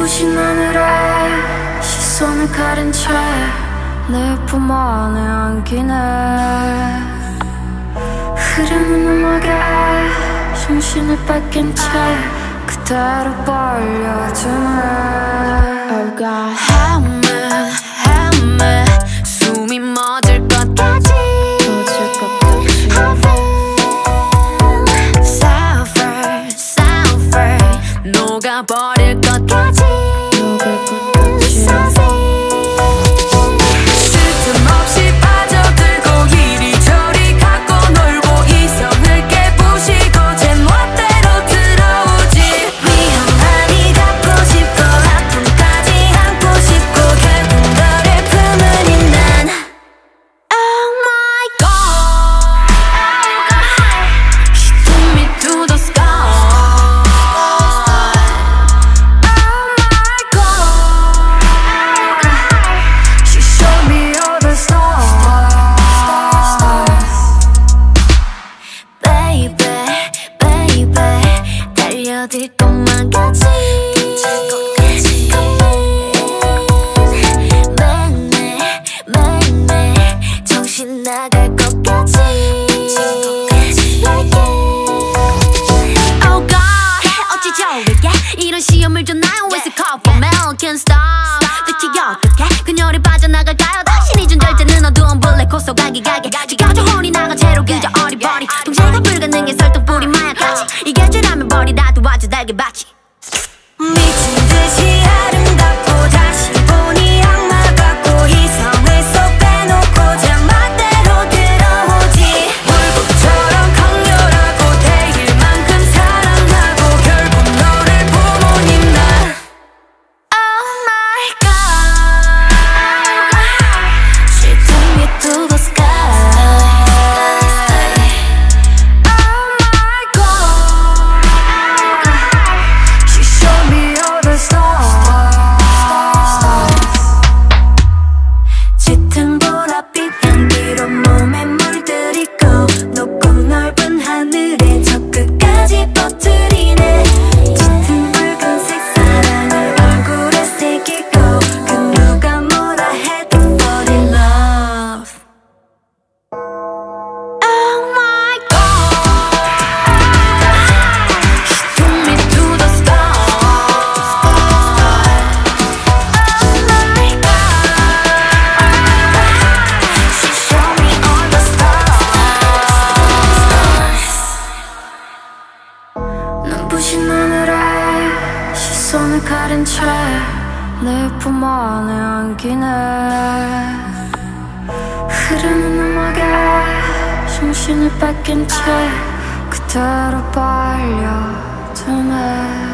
눈부신 하늘에 시선을 가린 채 내 품 안에 안기네. 흐르는 음악에 정신을 뺏긴 채 그대로 벌려주네. Oh God, help me 숨이 멎을 것 같지. 버릴 것 같지. 쓸데없이 빠져들고 이리저리 갖고 놀고 이성을 깨부시고 제 멋대로 들어오지. 미안하니 갖고 싶고 아픔까지 안고 싶고 결국 너를 품으니 난 Oh my God, she took me to the sky. 될 것만 같지. 맨날 정신 나갈 것 같지. Like it. Oh God, 어찌 저렇게 이런 시험을 줬나요? It's a cup of milk and stop. 대체 어떻게 그녀를 빠져나갈까요? 당신이 준 절제는 어두운 블랙홀 가기 가게 지가 저 혼이 나간 채로 그저 어리버리 통제가 불가능해 설득 뿌리 마약까지 이 결제라면 버리 나도 아주 달게 봤지. 미친 듯이 아름답고 다시 보니 악마 같고 이성을 쏙 빼놓고 제 맘대로 들어오지. 물고처럼 강렬하고 대일 만큼 사랑하고 결국 너를 부모님 나 Oh my God, she took me to the sky. 눈부신 하늘에 시선을 가린 채 내 품 안에 안기네. 흐르는 음악에 정신을 뺏긴 채 그대로 빨려드네.